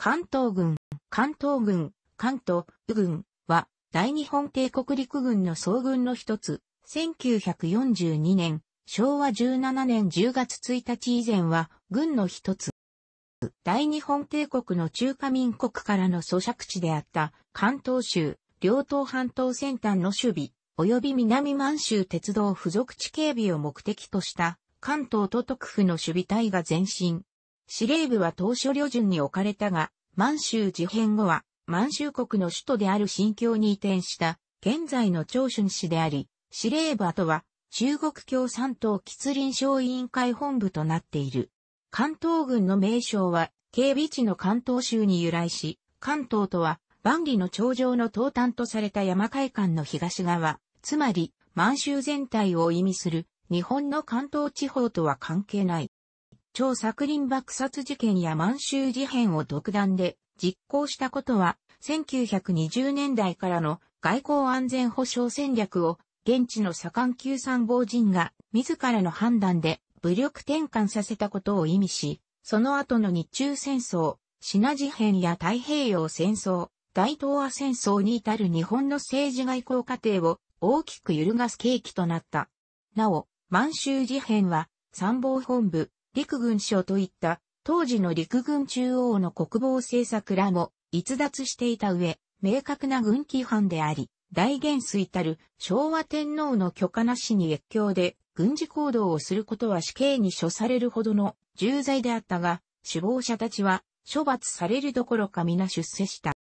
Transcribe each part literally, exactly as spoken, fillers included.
関東軍、関東軍、関東軍は、大日本帝国陸軍の総軍の一つ、せんきゅうひゃくよんじゅうにねん、昭和じゅうななねんじゅうがつついたち以前は、軍の一つ。大日本帝国の中華民国からの租借地であった、関東州、遼東半島先端の守備、及び南満州鉄道付属地警備を目的とした、関東都督府の守備隊が前進。司令部は当初旅順に置かれたが、満州事変後は、満州国の首都である新京に移転した、現在の長春市であり、司令部跡は、中国共産党吉林省委員会本部となっている。関東軍の名称は、警備地の関東州に由来し、関東とは、万里の長城の東端とされた山海間の東側、つまり、満州全体を意味する、日本の関東地方とは関係ない。張作霖爆殺事件や満州事変を独断で実行したことは、せんきゅうひゃくにじゅうねんだいからの外交安全保障戦略を、現地の左官級参謀陣が自らの判断で武力転換させたことを意味し、その後の日中戦争、支那事変や太平洋戦争、大東亜戦争に至る日本の政治外交過程を大きく揺るがす契機となった。なお、満州事変は参謀本部、陸軍省といった当時の陸軍中央の国防政策らも逸脱していた上、明確な軍規範であり、大元帥たる昭和天皇の許可なしに越境で軍事行動をすることは死刑に処されるほどの重罪であったが、首謀者たちは処罰されるどころか皆出世した。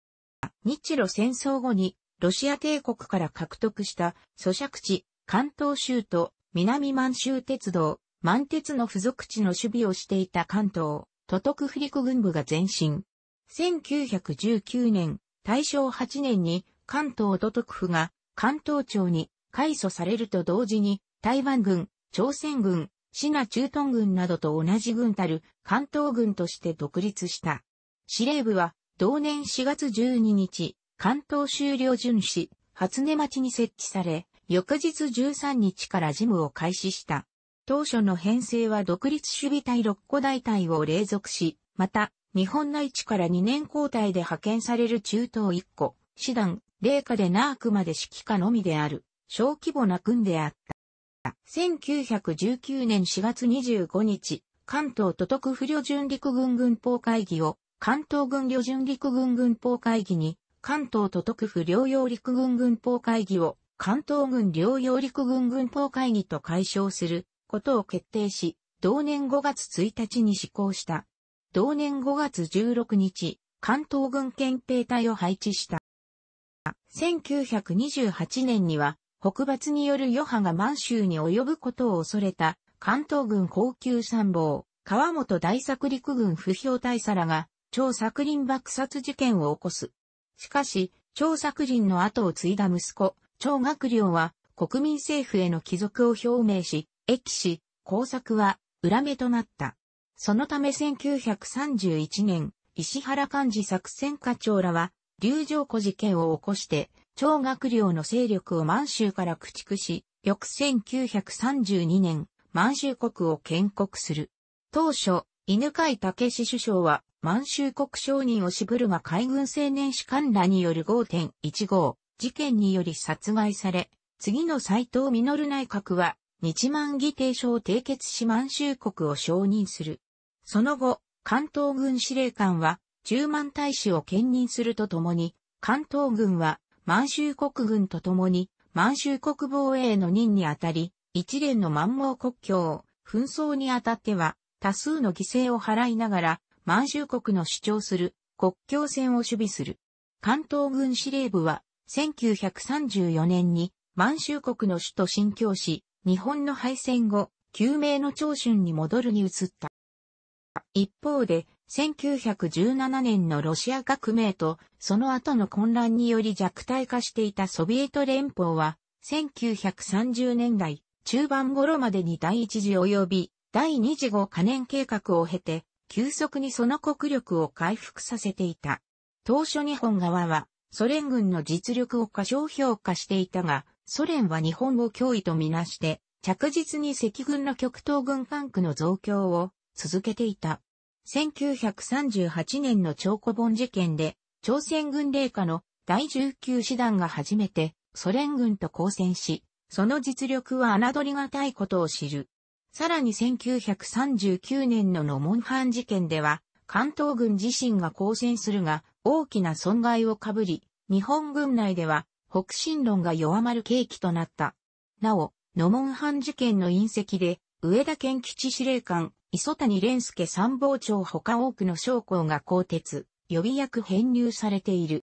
日露戦争後にロシア帝国から獲得した租借地、関東州と南満州鉄道、満鉄の付属地の守備をしていた関東、都督府陸軍部が前進。せんきゅうひゃくじゅうきゅうねん、たいしょうはちねんに関東都督府が関東庁に改組されると同時に、台湾軍、朝鮮軍、支那駐屯軍などと同じ軍たる関東軍として独立した。司令部は同年しがつじゅうににち、関東州旅順市、初音町に設置され、翌日じゅうさんにちから事務を開始した。当初の編成は独立守備隊ろっこだいたいを隷属し、また、日本内地からにねん交代で派遣される中等いっこ、師団、隷下でなあくまで指揮下のみである、小規模な軍であった。せんきゅうひゃくじゅうきゅうねんしがつにじゅうごにち、関東都督府旅順陸軍軍法会議を、関東軍旅順陸軍軍法会議に、関東都督府遼陽陸軍軍法会議を、関東軍遼陽陸軍軍法会議と改称することを決定し、同年ごがつついたちに施行した。同年ごがつじゅうろくにち、関東軍憲兵隊を配置した。せんきゅうひゃくにじゅうはちねんには、北伐による余波が満州に及ぶことを恐れた、関東軍高級参謀、川本大作陸軍不評大佐らが、張作霖爆殺事件を起こす。しかし、張作霖の後を継いだ息子、張学良は、国民政府への帰属を表明し、易し、工作は、裏目となった。そのためせんきゅうひゃくさんじゅういちねん、石原幹事作戦課長らは、柳条湖事件を起こして、張学良の勢力を満州から駆逐し、翌せんきゅうひゃくさんじゅうにねん、満州国を建国する。当初、犬飼武志首相は、満州国商人を渋るが海軍青年士官らによる ごてんいちご 事件により殺害され、次の斉藤実内閣は、日満議定書を締結し満州国を承認する。その後、関東軍司令官は中満大使を兼任するとともに、関東軍は満州国軍とともに満州国防衛の任にあたり、一連の満蒙国境、紛争にあたっては多数の犠牲を払いながら満州国の主張する国境線を守備する。関東軍司令部はせんきゅうひゃくさんじゅうよねんに満州国の首都新京市、日本の敗戦後、旧名の長春に戻るに移った。一方で、せんきゅうひゃくじゅうななねんのロシア革命と、その後の混乱により弱体化していたソビエト連邦は、せんきゅうひゃくさんじゅうねんだい中盤頃までに第一次及び第二次豪華年計画を経て、急速にその国力を回復させていた。当初日本側は、ソ連軍の実力を過小評価していたが、ソ連は日本を脅威とみなして、着実に赤軍の極東軍管区の増強を続けていた。せんきゅうひゃくさんじゅうはちねんの張古凡事件で、朝鮮軍隷下のだいじゅうきゅうしだんが初めてソ連軍と交戦し、その実力は侮りがたいことを知る。さらにせんきゅうひゃくさんじゅうきゅうねんのノモンハン事件では、関東軍自身が交戦するが、大きな損害をかぶり、日本軍内では北進論が弱まる契機となった。なお、ノモンハン事件の隕石で、上田県基地司令官、磯谷連介参謀長ほか多くの将校が更迭、予備役編入されている。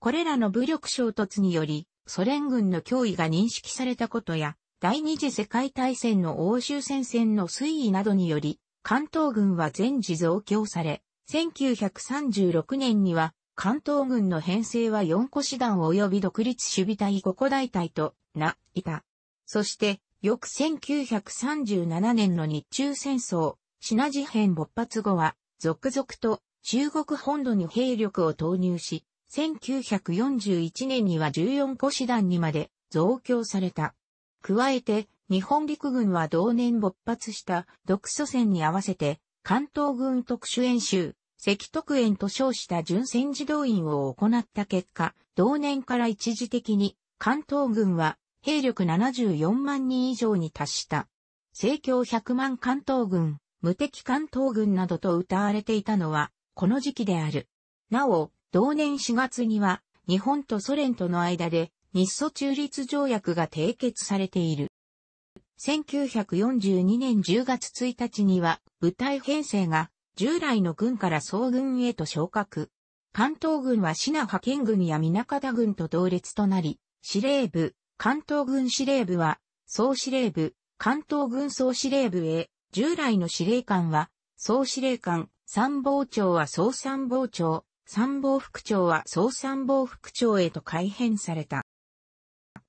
これらの武力衝突により、ソ連軍の脅威が認識されたことや、第二次世界大戦の欧州戦線の推移などにより、関東軍は全時増強され、せんきゅうひゃくさんじゅうろくねんには、関東軍の編成はよんこしだん及び独立守備隊ごこだいたいとなった。そして、翌せんきゅうひゃくさんじゅうななねんの日中戦争、支那事変勃発後は、続々と中国本土に兵力を投入し、せんきゅうひゃくよんじゅういちねんにはじゅうよんこしだんにまで増強された。加えて、日本陸軍は同年勃発した独ソ戦に合わせて、関東軍特殊演習、赤特演と称した準戦時動員を行った結果、同年から一時的に関東軍は、兵力ななじゅうよんまんにん以上に達した。西京ひゃくまん関東軍、無敵関東軍などと謳われていたのは、この時期である。なお、同年しがつには、日本とソ連との間で、日ソ中立条約が締結されている。せんきゅうひゃくよんじゅうにねんじゅうがつついたちには、部隊編成が、従来の軍から総軍へと昇格。関東軍は支那派遣軍や南方軍と同列となり、司令部、関東軍司令部は、総司令部、関東軍総司令部へ、従来の司令官は、総司令官、参謀長は総参謀長、参謀副長は総参謀副長へと改編された。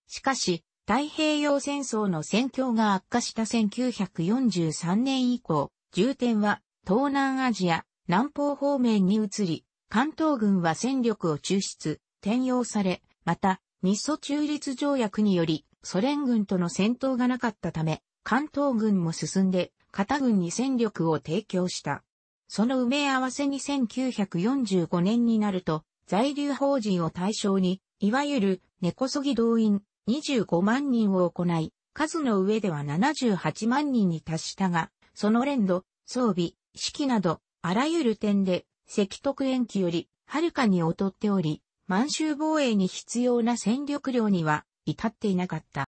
しかし、太平洋戦争の戦況が悪化したせんきゅうひゃくよんじゅうさんねん以降、重点は東南アジア、南方方面に移り、関東軍は戦力を抽出、転用され、また、日ソ中立条約により、ソ連軍との戦闘がなかったため、関東軍も進んで、片軍に戦力を提供した。その埋め合わせにせんきゅうひゃくよんじゅうごねんになると、在留邦人を対象に、いわゆる根こそぎ動員にじゅうごまんにんを行い、数の上ではななじゅうはちまんにんに達したが、その練度、装備、士気など、あらゆる点で、赤特演期より、はるかに劣っており、満州防衛に必要な戦力量には至っていなかった。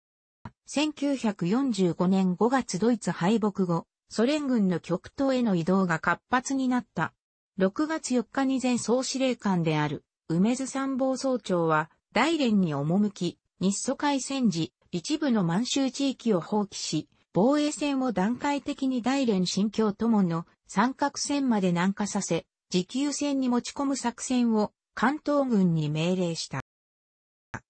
せんきゅうひゃくよんじゅうごねんごがつドイツ敗北後、ソ連軍の極東への移動が活発になった。ろくがつよっかに前総司令官である、梅津参謀総長は、大連に赴き、日ソ開戦時、一部の満州地域を放棄し、防衛線を段階的に大連新京都門の三角線まで南下させ、持久戦に持ち込む作戦を、関東軍に命令した。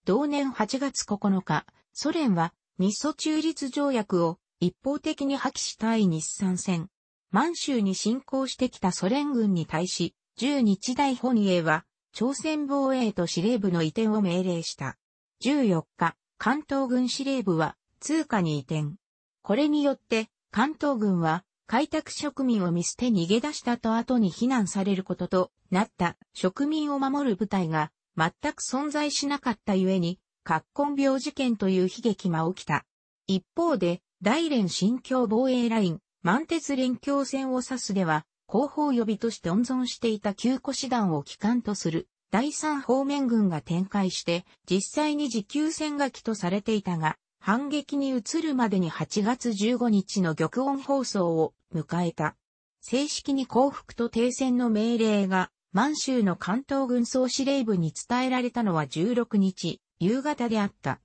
同年はちがつここのか、ソ連は日ソ中立条約を一方的に破棄したい日産戦。満州に侵攻してきたソ連軍に対し、駐日大本営は朝鮮防衛と司令部の移転を命令した。じゅうよっか、関東軍司令部は通下に移転。これによって関東軍は開拓植民を見捨て逃げ出したと後に非難されることとなった植民を守る部隊が全く存在しなかったゆえに、葛根病事件という悲劇が起きた。一方で、大連新京防衛ライン、満鉄連橋線を指すでは、後方予備として温存していたきゅうこしだんを旗艦とするだいさん方面軍が展開して、実際に持久戦が起とされていたが、反撃に移るまでにはちがつじゅうごにちの玉音放送を迎えた。正式に降伏と停戦の命令が満州の関東軍総司令部に伝えられたのはじゅうろくにち夕方であった。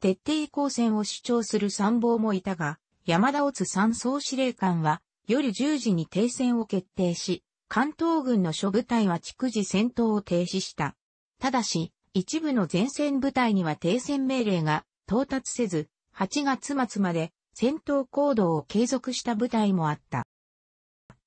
徹底抗戦を主張する参謀もいたが、山田乙三総司令官は夜じゅうじに停戦を決定し、関東軍の諸部隊は逐次戦闘を停止した。ただし、一部の前線部隊には停戦命令が到達せず、はちがつまつまで戦闘行動を継続した部隊もあった。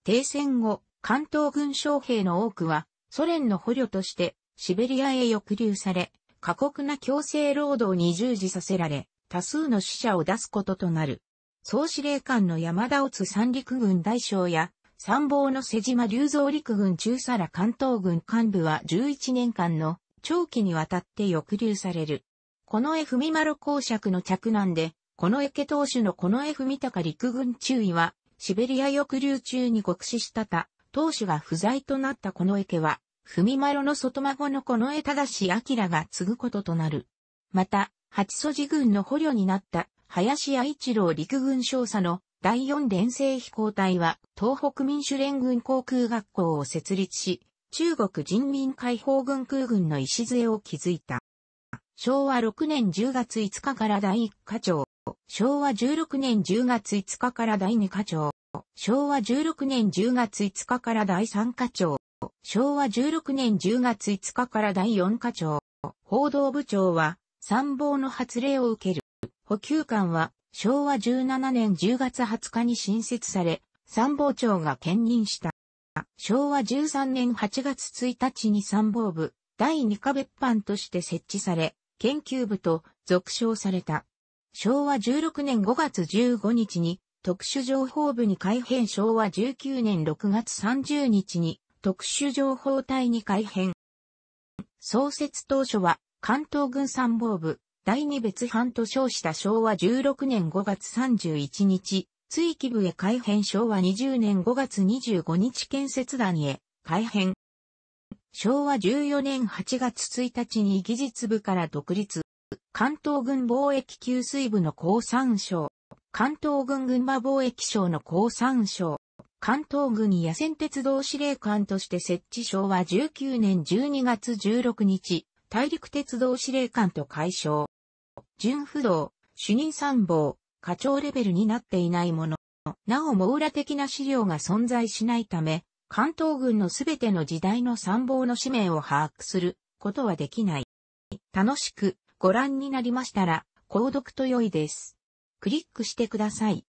停戦後、関東軍将兵の多くは、ソ連の捕虜として、シベリアへ抑留され、過酷な強制労働に従事させられ、多数の死者を出すこととなる。総司令官の山田乙三陸軍大将や、参謀の瀬島隆三陸軍中佐ら関東軍幹部はじゅういちねんかんの長期にわたって抑留される。近衛文麿公爵の嫡男で、近衛家当主の近衛文孝陸軍中尉は、シベリア抑留中に獄死した他、当主が不在となった近衛家は、文麿の外孫の近衛忠彰が継ぐこととなる。また、八十軍の捕虜になった、林家一郎陸軍少佐のだいよん連星飛行隊は、東北民主連軍航空学校を設立し、中国人民解放軍空軍の礎を築いた。しょうわろくねんじゅうがついつかからだいいっ課長、しょうわじゅうろくねんじゅうがついつかからだいに課長、しょうわじゅうろくねんじゅうがついつかからだいさん課長、しょうわじゅうろくねんじゅうがついつかからだいよん課長、報道部長は参謀の発令を受ける。補給官はしょうわじゅうななねんじゅうがつはつかに新設され、参謀長が兼任した。しょうわじゅうさんねんはちがつついたちに参謀部、だいに課別班として設置され、研究部と俗称された。しょうわじゅうろくねんごがつじゅうごにちに特殊情報部に改編、しょうわじゅうきゅうねんろくがつさんじゅうにちに特殊情報隊に改編。創設当初は関東軍参謀部だいに別班と称したしょうわじゅうろくねんごがつさんじゅういちにち、追記部へ改編、しょうわにじゅうねんごがつにじゅうごにち建設団へ改編。しょうわじゅうよねんはちがつついたちに技術部から独立。関東軍貿易給水部の江山省。関東軍群馬貿易省の江山省。関東軍野戦鉄道司令官として設置、しょうわじゅうきゅうねんじゅうにがつじゅうろくにち、大陸鉄道司令官と改称。準不動、主任参謀、課長レベルになっていないもの。なお網羅的な資料が存在しないため、関東軍のすべての時代の参謀の使命を把握することはできない。楽しくご覧になりましたら、購読と良いです。クリックしてください。